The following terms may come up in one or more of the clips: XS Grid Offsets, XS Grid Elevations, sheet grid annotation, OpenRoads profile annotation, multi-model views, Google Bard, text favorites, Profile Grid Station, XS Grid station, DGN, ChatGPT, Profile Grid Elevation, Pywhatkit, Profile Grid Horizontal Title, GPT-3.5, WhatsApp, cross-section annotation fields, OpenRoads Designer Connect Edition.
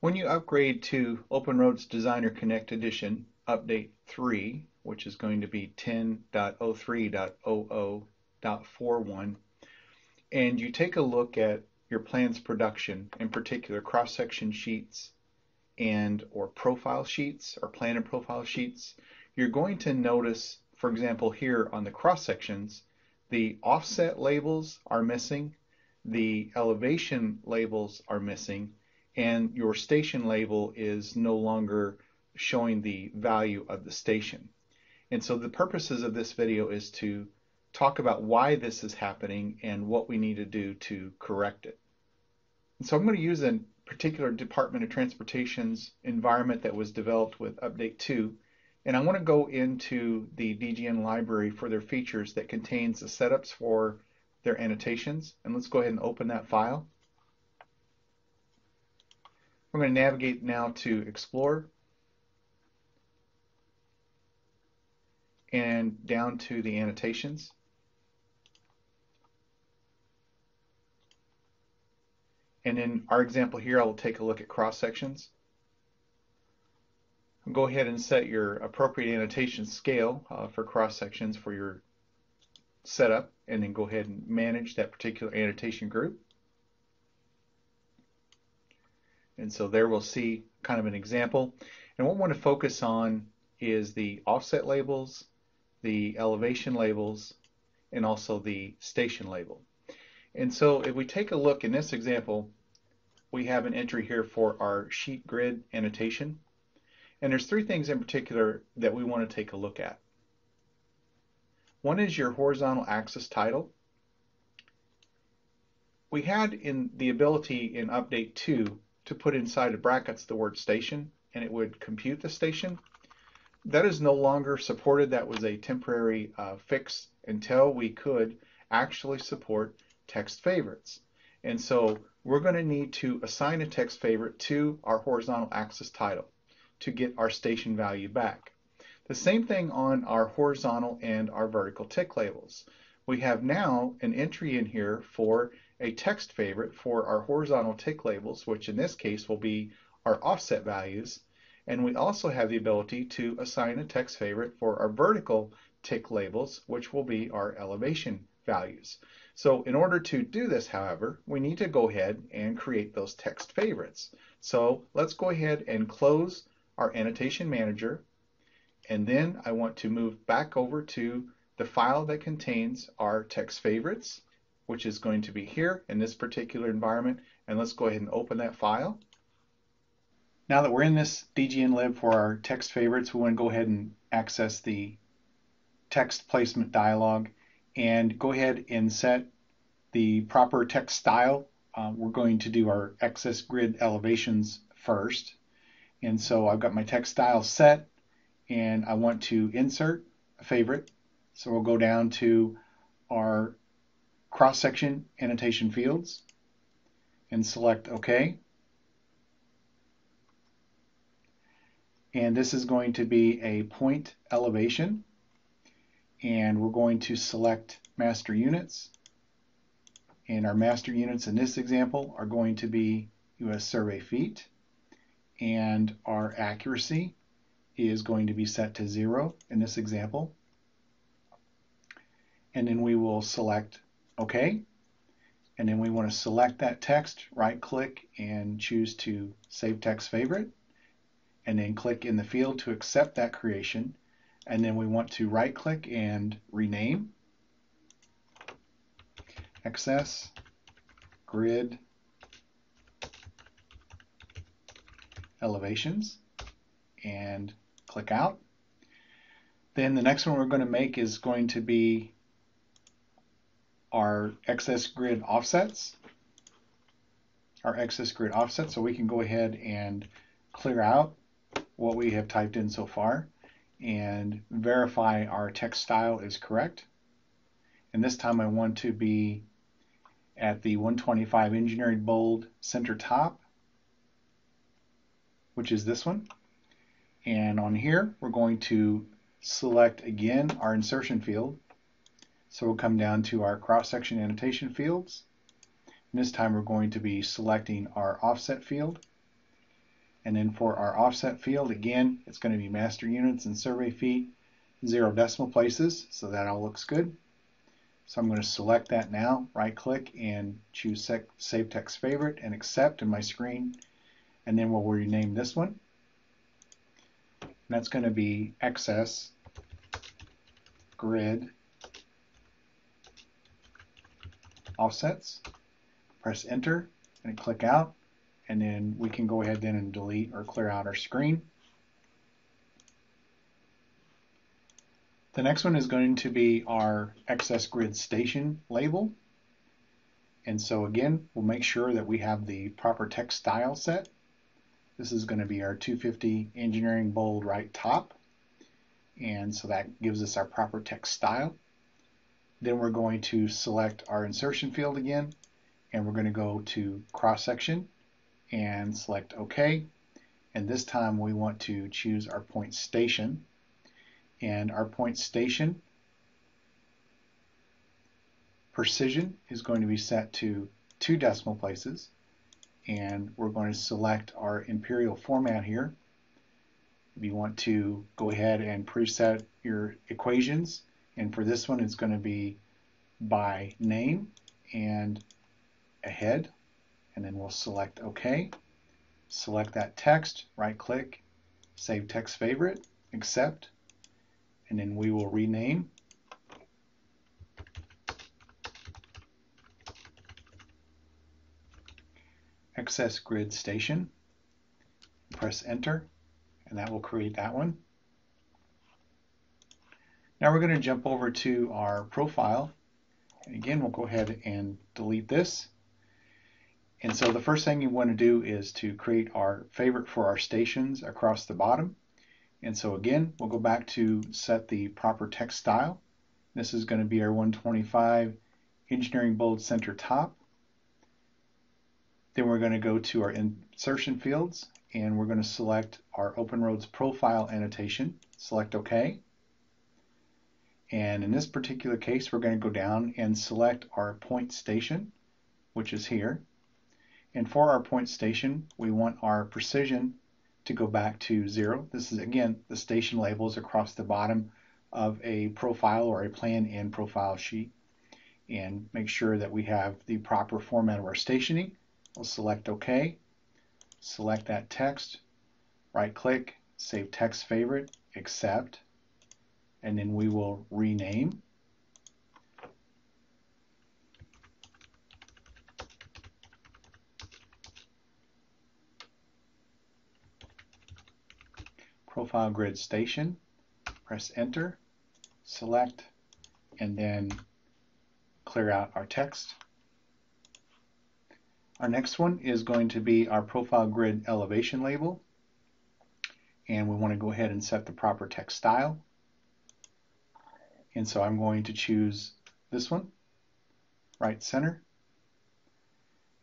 When you upgrade to OpenRoads Designer Connect Edition, Update 3, which is going to be 10.03.00.41, and you take a look at your plan's production, in particular cross-section sheets and or profile sheets or plan and profile sheets, you're going to notice, for example, here on the cross-sections, the offset labels are missing, the elevation labels are missing, and your station label is no longer showing the value of the station. And so the purposes of this video is to talk about why this is happening and what we need to do to correct it. And so I'm going to use a particular Department of Transportation's environment that was developed with Update 2, and I want to go into the DGN library for their features that contains the setups for their annotations, and let's go ahead and open that file. We're going to navigate now to Explore and down to the annotations. And in our example here, I will take a look at cross sections. Go ahead and set your appropriate annotation scale for cross sections for your setup, and then go ahead and manage that particular annotation group. And so there we'll see kind of an example. And what we want to focus on is the offset labels, the elevation labels, and also the station label. And so if we take a look in this example, we have an entry here for our sheet grid annotation. And there's three things in particular that we want to take a look at. One is your horizontal axis title. We had in the ability in Update 2 to put inside of brackets the word station, and it would compute the station. That is no longer supported. That was a temporary fix until we could actually support text favorites. And so we're going to need to assign a text favorite to our horizontal axis title to get our station value back. The same thing on our horizontal and our vertical tick labels. We have now an entry in here for a text favorite for our horizontal tick labels, which in this case will be our offset values. And we also have the ability to assign a text favorite for our vertical tick labels, which will be our elevation values. So in order to do this, however, we need to go ahead and create those text favorites. So let's go ahead and close our annotation manager. And then I want to move back over to the file that contains our text favorites, which is going to be here in this particular environment. And let's go ahead and open that file. Now that we're in this DGN lib for our text favorites, we want to go ahead and access the text placement dialog and go ahead and set the proper text style. We're going to do our XS Grid Elevations first. And so I've got my text style set, and I want to insert a favorite. So we'll go down to our cross-section annotation fields and select OK. And this is going to be a point elevation, and we're going to select master units, and our master units in this example are going to be U.S. survey feet, and our accuracy is going to be set to 0 in this example, and then we will select OK, and then we want to select that text, right click and choose to save text favorite, and then click in the field to accept that creation, and then we want to right click and rename XS Grid Elevations and click out. Then the next one we're going to make is going to be our XS Grid Offsets, so we can go ahead and clear out what we have typed in so far and verify our text style is correct. And this time I want to be at the 125 engineering bold center top, which is this one. And on here we're going to select again our insertion field. So we'll come down to our cross-section annotation fields. And this time we're going to be selecting our offset field And then for our offset field, again, it's going to be master units and survey feet, 0 decimal places, so that all looks good. So I'm going to select that now, right click and choose Save Text Favorite and accept in my screen. And then we'll rename this one. And that's going to be XS Grid Offsets. Press Enter and click out. And then we can go ahead then and delete or clear out our screen. The next one is going to be our XS Grid Station label. And so again, we'll make sure that we have the proper text style set. This is going to be our 250 engineering bold right top. And so that gives us our proper text style. Then we're going to select our insertion field again, and we're going to go to cross-section and select OK. And this time we want to choose our point station. And our point station precision is going to be set to 2 decimal places. And we're going to select our imperial format here. If you want to go ahead and preset your equations, and for this one it's going to be by name and ahead, and then we'll select OK. Select that text, right click, Save Text Favorite, accept, and then we will rename. XS Grid Station, press Enter, and that will create that one. Now we're going to jump over to our profile, and again we'll go ahead and delete this. And so the first thing you want to do is to create our favorite for our stations across the bottom. And so again, we'll go back to set the proper text style. This is going to be our 125 engineering bold center top. Then we're going to go to our insertion fields, and we're going to select our OpenRoads profile annotation. Select OK. And in this particular case, we're going to go down and select our point station, which is here. And for our point station, we want our precision to go back to 0. This is, again, the station labels across the bottom of a profile or a plan and profile sheet. And make sure that we have the proper format of our stationing. We'll select OK, select that text, right-click, Save Text Favorite, accept, and then we will rename Profile Grid Station, press Enter, select, and then clear out our text. Our next one is going to be our Profile Grid Elevation label, and we want to go ahead and set the proper text style. And so I'm going to choose this one, right center,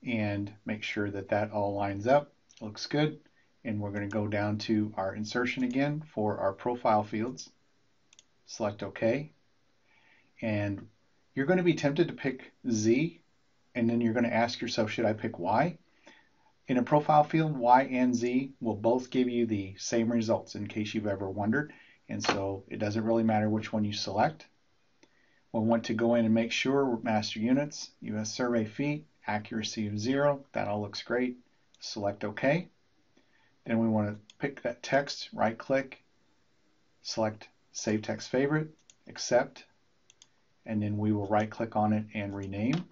and make sure that that all lines up. Looks good. And we're going to go down to our insertion again for our profile fields. Select OK. And you're going to be tempted to pick Z, and then you're going to ask yourself, should I pick Y? In a profile field, Y and Z will both give you the same results in case you've ever wondered. And so it doesn't really matter which one you select. We'll want to go in and make sure master units, US survey feet, accuracy of 0. That all looks great. Select OK. Then we want to pick that text, right click, select Save Text Favorite, accept, and then we will right click on it and rename.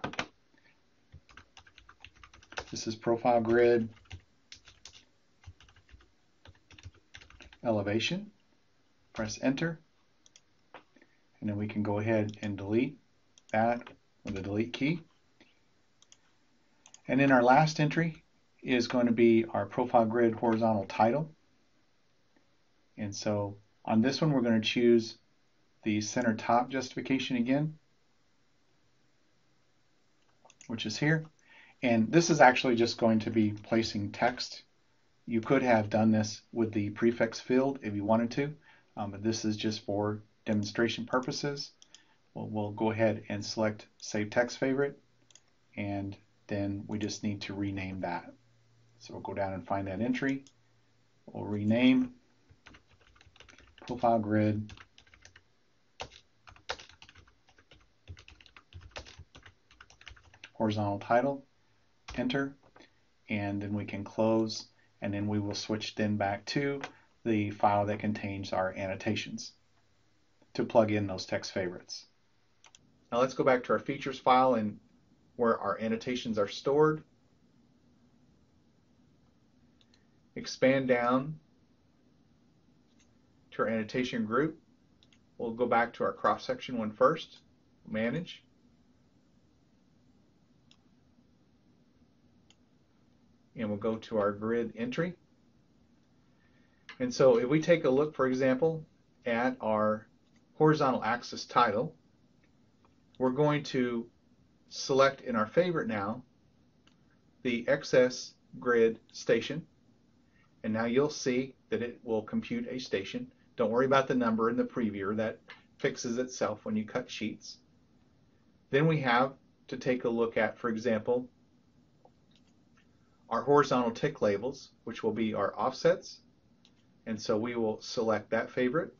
This is Profile Grid Elevation. Press Enter, and then we can go ahead and delete that with the delete key. And then our last entry is going to be our Profile Grid Horizontal Title. And so on this one, we're going to choose the center top justification again, which is here. And this is actually just going to be placing text. You could have done this with the prefix field if you wanted to, but this is just for demonstration purposes. We'll go ahead and select Save Text Favorite, and then we just need to rename that. So we'll go down and find that entry, We'll rename Profile Grid Horizontal Title, enter, and then we can close, and then we will switch then back to the file that contains our annotations to plug in those text favorites. Now let's go back to our features file and where our annotations are stored. Expand down to our annotation group. We'll go back to our cross-section one first, manage. And we'll go to our grid entry. And so if we take a look, for example, at our horizontal axis title, we're going to select in our favorite now the XS Grid Station. And now you'll see that it will compute a station. Don't worry about the number in the previewer. That fixes itself when you cut sheets. Then we have to take a look at, for example, our horizontal tick labels, which will be our offsets. And so we will select that favorite.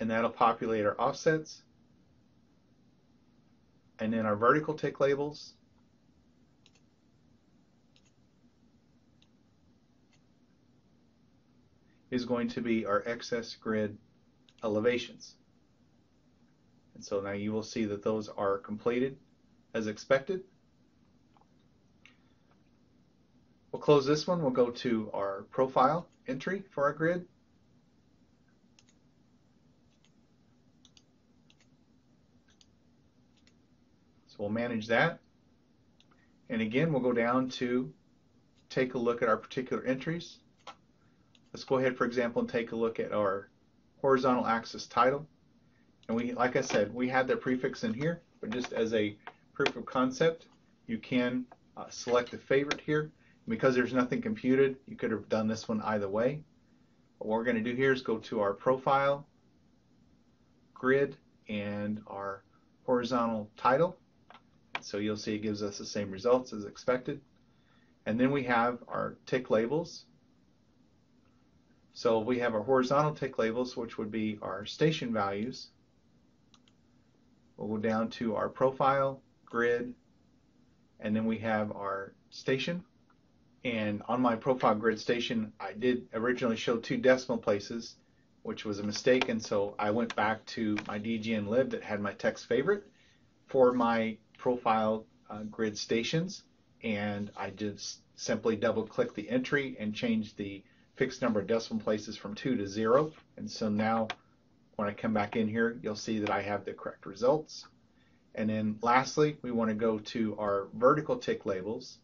And that'll populate our offsets. And then our vertical tick labels. Is going to be our XS Grid Elevations. And so now you will see that those are completed as expected. We'll close this one. We'll go to our profile entry for our grid. So we'll manage that. And again, we'll go down to take a look at our particular entries. Let's go ahead, for example, and take a look at our horizontal axis title. And we, like I said, we had the prefix in here, but just as a proof of concept, you can select a favorite here. And because there's nothing computed, you could have done this one either way. But what we're going to do here is go to our profile grid and our horizontal title. So you'll see it gives us the same results as expected. And then we have our tick labels. So we have our horizontal tick labels, which would be our station values. We'll go down to our profile, grid, and then we have our station. And on my profile grid station, I did originally show 2 decimal places, which was a mistake. And so I went back to my DGN lib that had my text favorite for my profile grid stations. And I just simply double-clicked the entry and changed the fixed number of decimal places from 2 to 0. And so now when I come back in here, you'll see that I have the correct results. And then lastly, we want to go to our vertical tick labels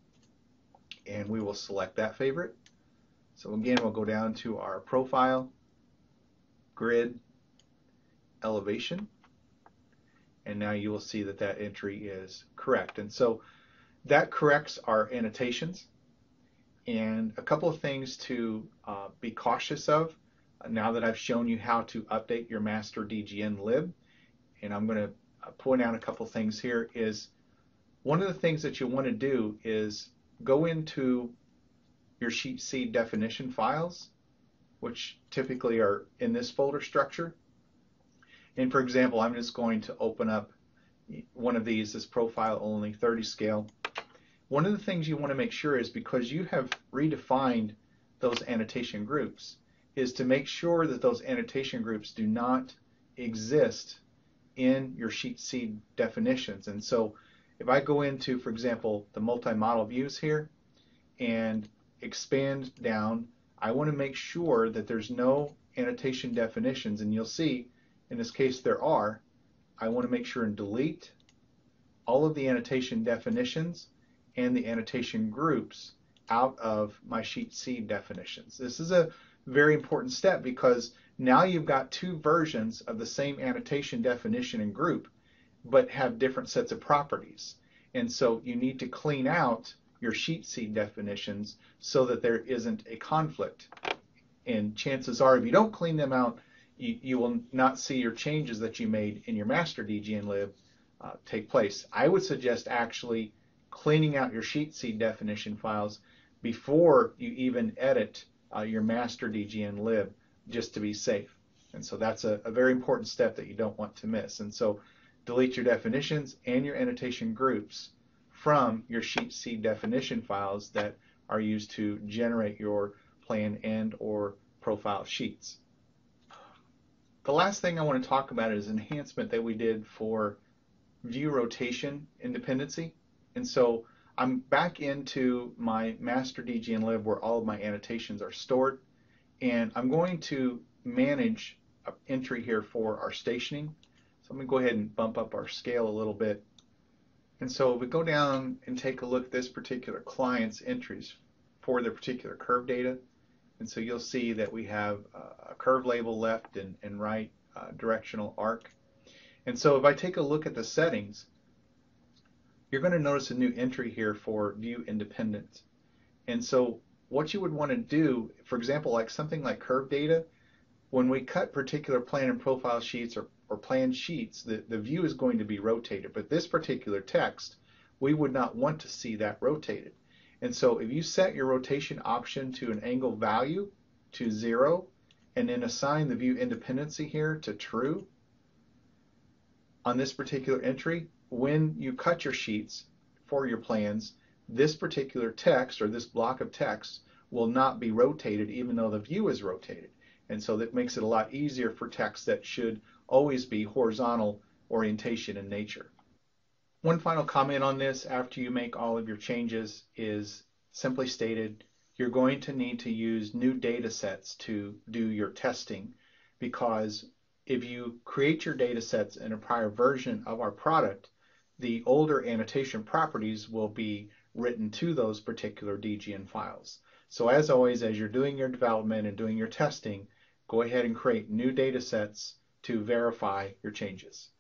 and we will select that favorite. So again, we'll go down to our profile, grid, elevation. And now you will see that that entry is correct. And so that corrects our annotations. And a couple of things to be cautious of now that I've shown you how to update your master DGN lib. And I'm going to point out a couple of things here. Is one of the things that you want to do is go into your Sheet C definition files, which typically are in this folder structure. And for example, I'm just going to open up one of these, this profile only 30 scale. One of the things you want to make sure is, because you have redefined those annotation groups, is to make sure that those annotation groups do not exist in your Sheet C definitions. And so if I go into, for example, the multi-model views here and expand down, I want to make sure that there's no annotation definitions. And you'll see in this case there are. I want to make sure and delete all of the annotation definitions and the annotation groups out of my Sheet C definitions. This is a very important step because now you've got 2 versions of the same annotation definition and group, but have different sets of properties. And so you need to clean out your Sheet C definitions so that there isn't a conflict. And chances are, if you don't clean them out, you will not see your changes that you made in your master DGN lib take place. I would suggest actually cleaning out your Sheet C definition files before you even edit your master DGN lib, just to be safe. And so that's a very important step that you don't want to miss. And so delete your definitions and your annotation groups from your Sheet C definition files that are used to generate your plan and or profile sheets. The last thing I want to talk about is enhancement that we did for view rotation independency. And so I'm back into my master DGN lib where all of my annotations are stored, and I'm going to manage an entry here for our stationing. So I'm going to go ahead and bump up our scale a little bit. And so if we go down and take a look at this particular client's entries for their particular curve data. And so you'll see that we have a curve label left and right, directional arc. And so if I take a look at the settings, you're going to notice a new entry here for view independent. And so what you would want to do, for example, like something like curve data, when we cut particular plan and profile sheets or plan sheets, the view is going to be rotated. But this particular text, we would not want to see that rotated. And so if you set your rotation option to an angle value to 0 and then assign the view independency here to true on this particular entry, when you cut your sheets for your plans, this particular text or this block of text will not be rotated even though the view is rotated. And so that makes it a lot easier for text that should always be horizontal orientation in nature. One final comment on this after you make all of your changes is, simply stated, you're going to need to use new data sets to do your testing, because if you create your data sets in a prior version of our product, the older annotation properties will be written to those particular DGN files. So as always, as you're doing your development and doing your testing, go ahead and create new data sets to verify your changes.